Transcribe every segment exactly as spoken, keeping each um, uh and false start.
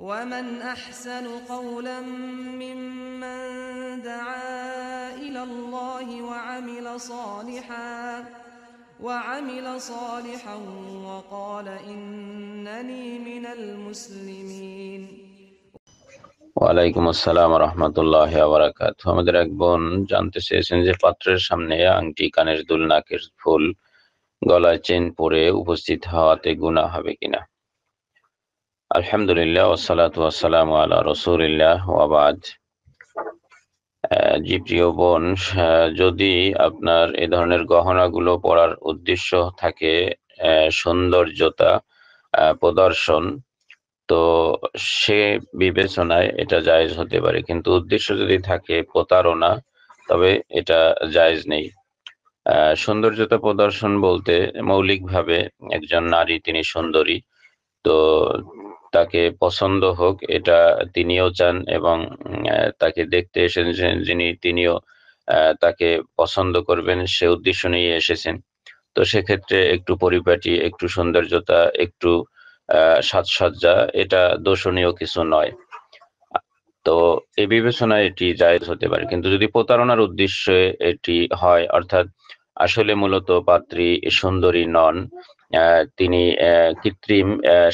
ومن أحسن قولا ممن دعا إلى الله وعمل صالحا وعمل صالحا وقال إنني من المسلمين ওয়ালাইকুম আসসালাম রহমতুল্লাহ বারাকাতু। আমাদের এক বোন জানতে চেয়েছেন যে পাত্রের সামনে আংটি, কানের দুল, নাকের ফুল, গলায় চেন পরে উপস্থিত হওয়াতে গুনাহ হবে কিনা। আলহামদুলিল্লাহ ওয়াসসালাতু ওয়াসসালামু আলা রাসূলিল্লাহ ওয়া বাদ। জি প্রিয় বোন, যদি আপনার এ ধরনের গহনাগুলো পরার উদ্দেশ্য থাকে সৌন্দর্যতা প্রদর্শন, তো সে বিবেচনায় এটা জায়েজ হতে পারে, কিন্তু উদ্দেশ্য যদি থাকে প্রতারণা, তবে এটা জায়েজ নেই। সৌন্দর্যতা প্রদর্শন বলতে মৌলিকভাবে একজন নারী তিনি সুন্দরী, তো তাকে পছন্দ হোক এটা তিনিও চান, এবং তাকে দেখতে এসেছেন যিনি তিনিও তাকে পছন্দ করবেন সে উদ্দেশ্য নিয়ে এসেছেন। তো সেক্ষেত্রে একটু পরিপাটি, একটু সৌন্দর্যতা, একটু সাজসজ্জা এটা দোষণীয় কিছু নয়, তো এ বিবেচনায় এটি জায়েজ হতে পারে। কিন্তু যদি প্রতারণার উদ্দেশ্যে এটি হয়, অর্থাৎ আসলে মূলত পাত্রী সুন্দরী নন, তিনি কৃত্রিম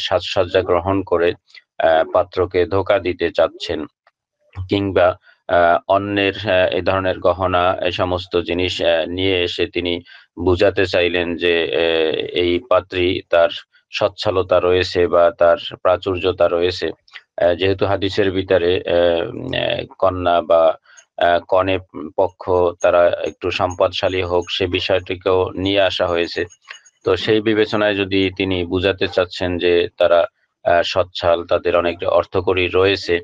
সাজসজ্জা গ্রহণ করে পাত্রকে ধোঁকা দিতে চাচ্ছেন, কিংবা অন্যের এ ধরনের গহনা এ সমস্ত জিনিস নিয়ে এসে তিনি বুঝাতে চাইলেন যে এই পাত্রী তার সচ্ছলতা রয়েছে বা তার প্রাচুর্যতা রয়েছে, যেহেতু হাদিসের ভিতরে কন্যা বা কনে পক্ষ তারা একটু সম্পদশালী হোক সে বিষয়টিকেও নিয়ে আসা হয়েছে। তো সেই বিবেচনায় যদি তিনি বুঝাতে চাচ্ছেন যে তারা সচ্ছাল, তাদের অনেক অর্থকরী রয়েছে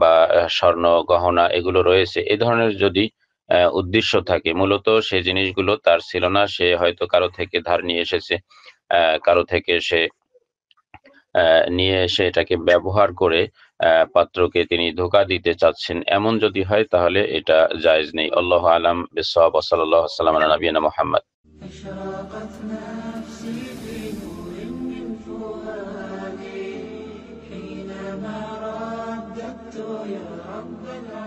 বা স্বর্ণ গহনা এগুলো রয়েছে, এ ধরনের যদি উদ্দেশ্য থাকে, মূলত সেই জিনিসগুলো তার ছিল না, সে হয়তো কারো থেকে ধার নিয়ে এসেছে, কারো থেকে সে নিয়ে এসে এটাকে ব্যবহার করে পাত্রকে তিনি ধোঁকা দিতে চাচ্ছেন, এমন যদি হয় তাহলে এটা জায়েজ নেই। আল্লাহু আলাম বিসওয়াব। সাল্লাল্লাহু আলাইহি ওয়া সাল্লাম আলা নবিয়িনা মুহাম্মদ।